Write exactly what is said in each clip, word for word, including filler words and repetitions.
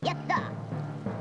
Yatta! That take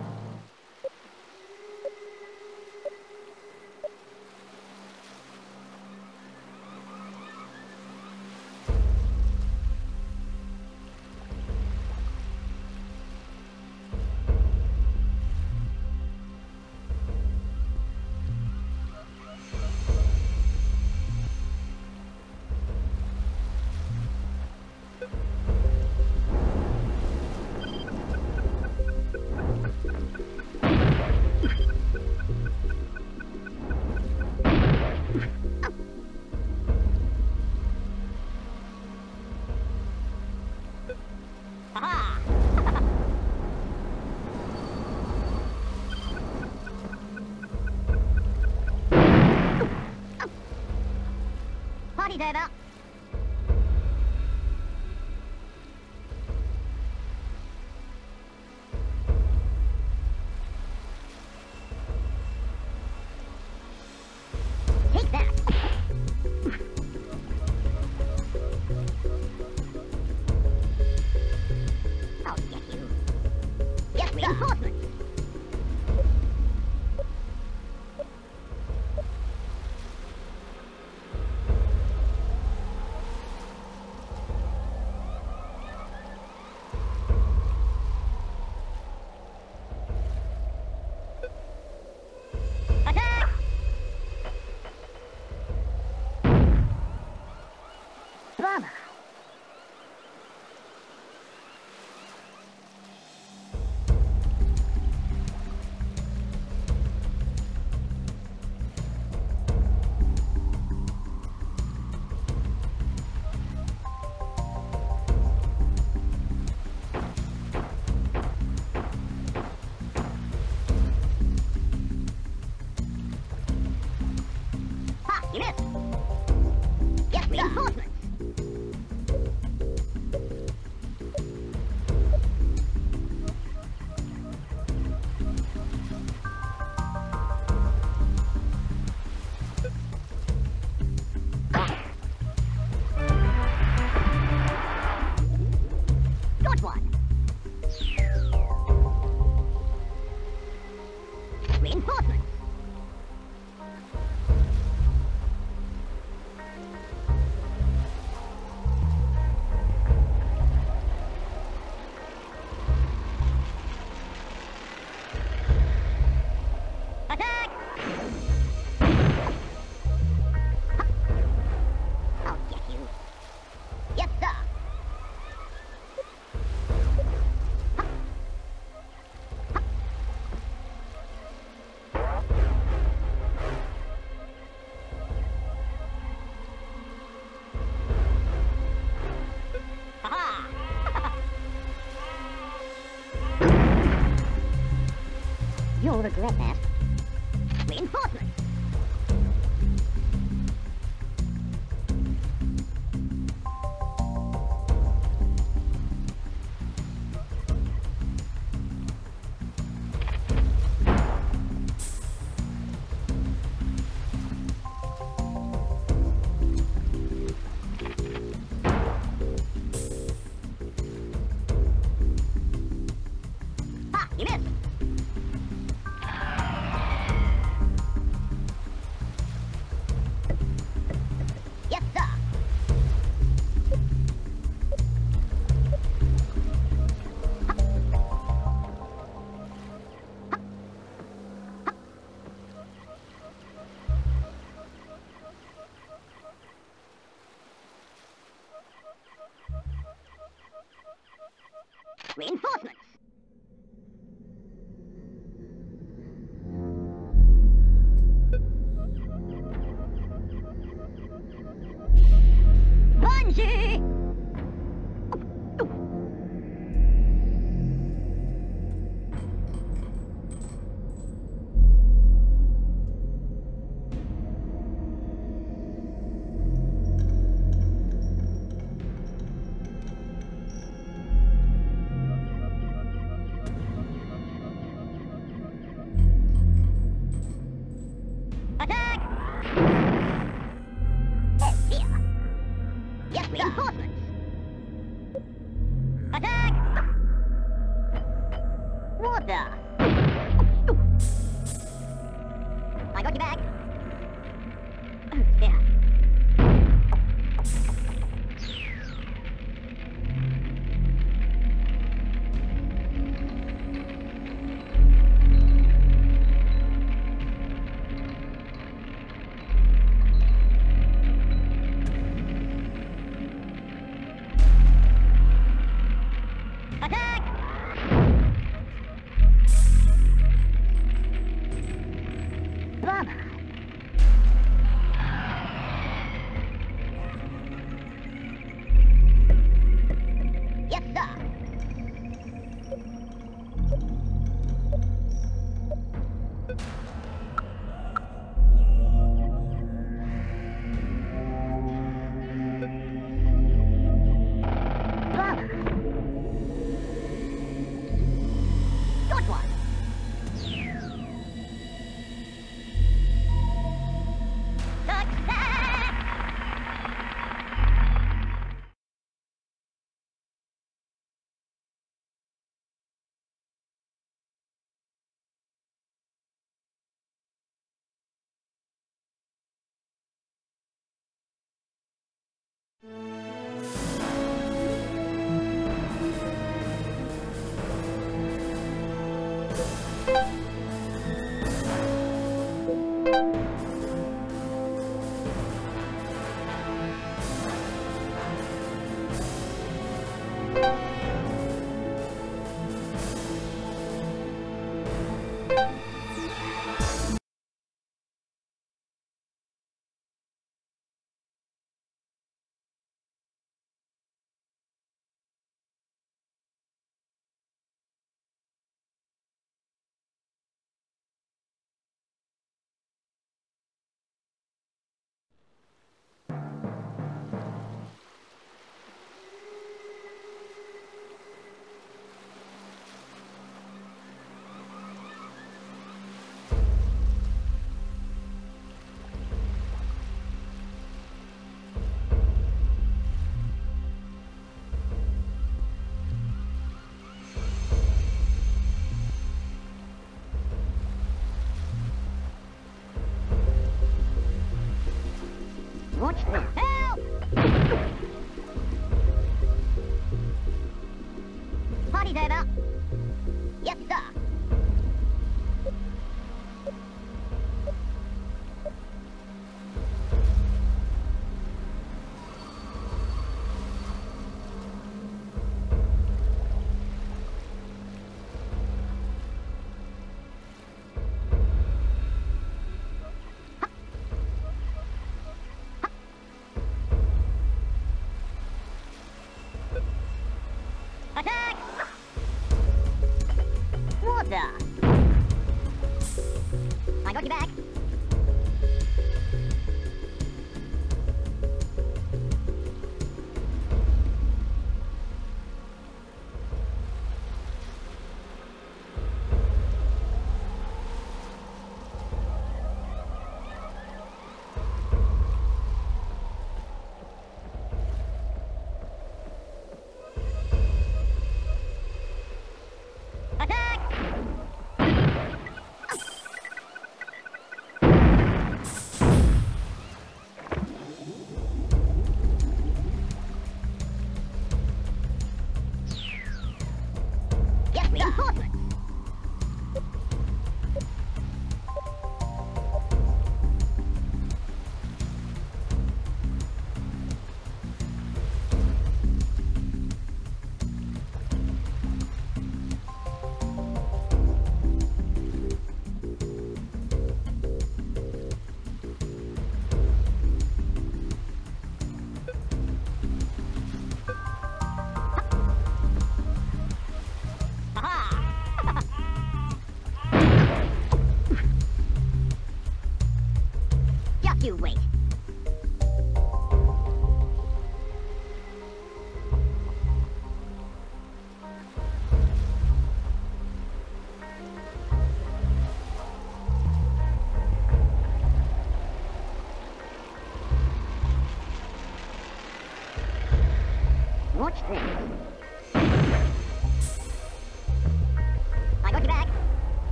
that. I'll get you. Get reinforcements. Savannah. You'll regret that. Reinforcement! Reinforcements! Bungee! Party's over. Yes, sir. Watch this.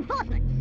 Reinforcements!